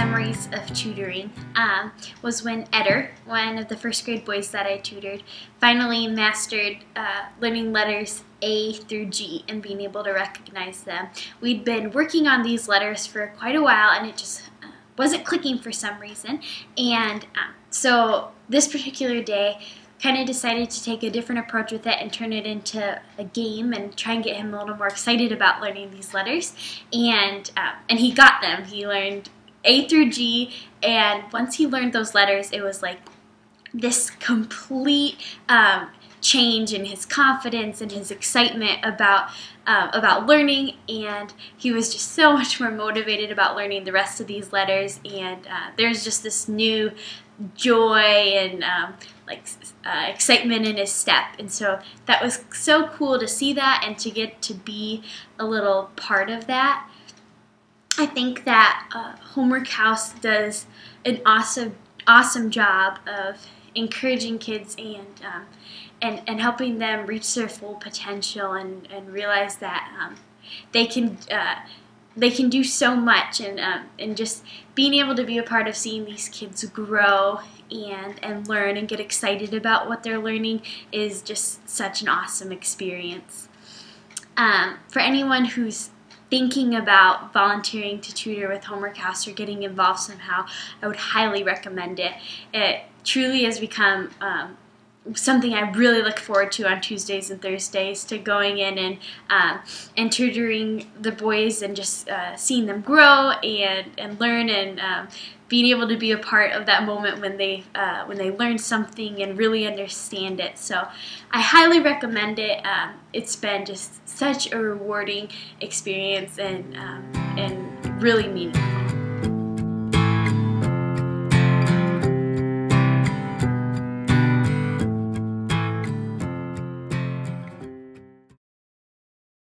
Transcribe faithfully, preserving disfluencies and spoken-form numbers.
memories of tutoring um, was when Eder, one of the first grade boys that I tutored, finally mastered uh, learning letters A through G and being able to recognize them. We'd been working on these letters for quite a while and it just uh, wasn't clicking for some reason, and um, so this particular day kind of decided to take a different approach with it and turn it into a game and try and get him a little more excited about learning these letters. And um, and he got them. He learned A through G, and once he learned those letters, it was like this complete um, change in his confidence and his excitement about um, about learning, and he was just so much more motivated about learning the rest of these letters. And uh, there's just this new joy and um, like uh, excitement in his step, and so that was so cool to see that and to get to be a little part of that. I think that uh, Homework House does an awesome awesome job of encouraging kids and um, and, and helping them reach their full potential and, and realize that um, they can uh, they can do so much, and um, and just being able to be a part of seeing these kids grow and and learn and get excited about what they're learning is just such an awesome experience. Um, for anyone who's thinking about volunteering to tutor with Homework House or getting involved somehow, I would highly recommend it. It truly has become um, something I really look forward to on Tuesdays and Thursdays, to going in and um, and tutoring the boys and just uh, seeing them grow and and learn, and um, being able to be a part of that moment when they uh, when they learn something and really understand it. So I highly recommend it. Um, it's been just such a rewarding experience and um, and really meaningful.